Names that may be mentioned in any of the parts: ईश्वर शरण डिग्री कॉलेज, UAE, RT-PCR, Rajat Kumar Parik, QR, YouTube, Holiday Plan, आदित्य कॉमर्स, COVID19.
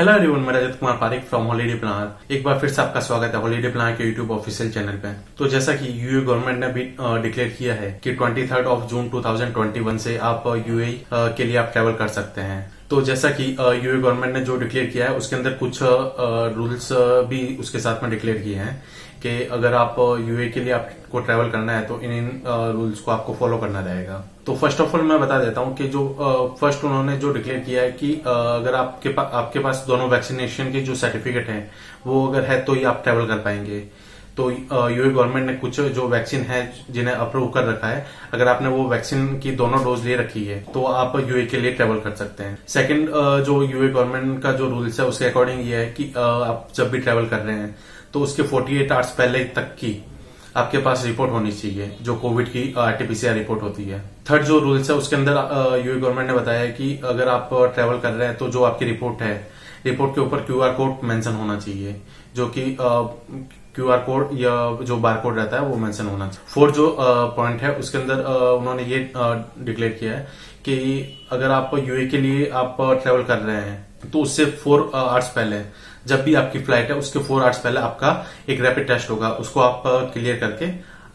Hello everyone, मैं Rajat Kumar Pareek from holiday plan. एक बार फिर से आपका स्वागत है हॉलीडे प्लान के यूट्यूब ऑफिशियल चैनल पे। तो जैसा कि यूए गवर्नमेंट ने भी डिक्लेयर किया है कि 23 जून 2021 से आप यूए के लिए आप ट्रैवल कर सकते हैं। तो जैसा कि यूए गवर्नमेंट ने जो डिक्लेयर किया है उसके अंदर कुछ रूल्स भी उसके साथ में डिक्लेयर किए हैं कि अगर आप यूए के लिए आपको ट्रैवल करना है तो इन रूल्स को आपको फॉलो करना रहेगा। तो फर्स्ट ऑफ ऑल मैं बता देता हूं कि जो फर्स्ट उन्होंने जो डिक्लेयर किया है कि अगर आपके पास दोनों वैक्सीनेशन के जो सर्टिफिकेट हैं वो अगर है तो ही आप ट्रैवल कर पाएंगे। तो यूए गवर्नमेंट ने कुछ जो वैक्सीन है जिन्हें अप्रूव कर रखा है, अगर आपने वो वैक्सीन की दोनों डोज ले रखी है तो आप यूए के लिए ट्रेवल कर सकते हैं। सेकंड, जो यूए गवर्नमेंट का जो रूल्स है उसके अकॉर्डिंग ये है कि आप जब भी ट्रेवल कर रहे हैं तो उसके 48 आवर्स पहले तक की आपके पास रिपोर्ट होनी चाहिए जो कोविड की RT-PCR रिपोर्ट होती है। थर्ड जो रूल्स है उसके अंदर यूए गवर्नमेंट ने बताया है कि अगर आप ट्रेवल कर रहे हैं तो जो आपकी रिपोर्ट है, रिपोर्ट के ऊपर QR कोड मेंशन होना चाहिए, जो कि QR कोड या जो बारकोड रहता है वो मेंशन होना चाहिए। फोर्थ जो पॉइंट है उसके अंदर उन्होंने ये डिक्लेयर किया है कि अगर आप यूए के लिए आप ट्रेवल कर रहे हैं तो उससे 4 आवर्स पहले, जब भी आपकी फ्लाइट है उसके 4 आवर्स पहले आपका एक रैपिड टेस्ट होगा, उसको आप क्लियर करके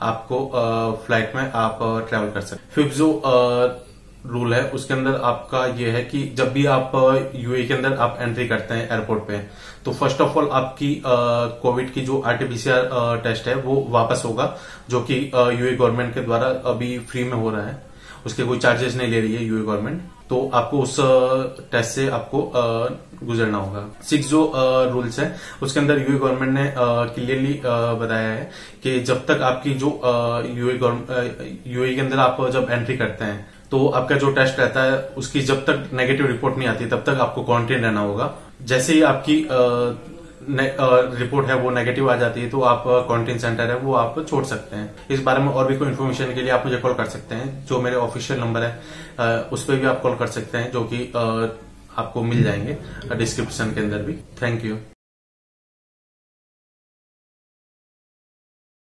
आपको फ्लाइट में आप ट्रेवल कर सकते। फिफ्थ जो रूल है उसके अंदर आपका ये है कि जब भी आप यूए के अंदर आप एंट्री करते हैं एयरपोर्ट पे तो फर्स्ट ऑफ ऑल आपकी कोविड की जो RT-PCR टेस्ट है वो वापस होगा, जो कि यूए गवर्नमेंट के द्वारा अभी फ्री में हो रहा है, उसके कोई चार्जेस नहीं ले रही है यूए गवर्नमेंट। तो आपको उस टेस्ट से आपको गुजरना होगा। सिक्स जो रूल्स है उसके अंदर यूए गवर्नमेंट ने क्लियरली बताया है कि जब तक आपकी जो यूए के अंदर आप जब एंट्री करते हैं तो आपका जो टेस्ट रहता है उसकी जब तक नेगेटिव रिपोर्ट नहीं आती तब तक आपको क्वारंटाइन रहना होगा। जैसे ही आपकी रिपोर्ट है वो नेगेटिव आ जाती है तो आप क्वारंटाइन सेंटर है वो आप छोड़ सकते हैं। इस बारे में और भी कोई इन्फॉर्मेशन के लिए आप मुझे कॉल कर सकते हैं, जो मेरे ऑफिशियल नंबर है उस पर भी आप कॉल कर सकते हैं, जो कि आपको मिल जाएंगे डिस्क्रिप्शन के अंदर भी। Thank you.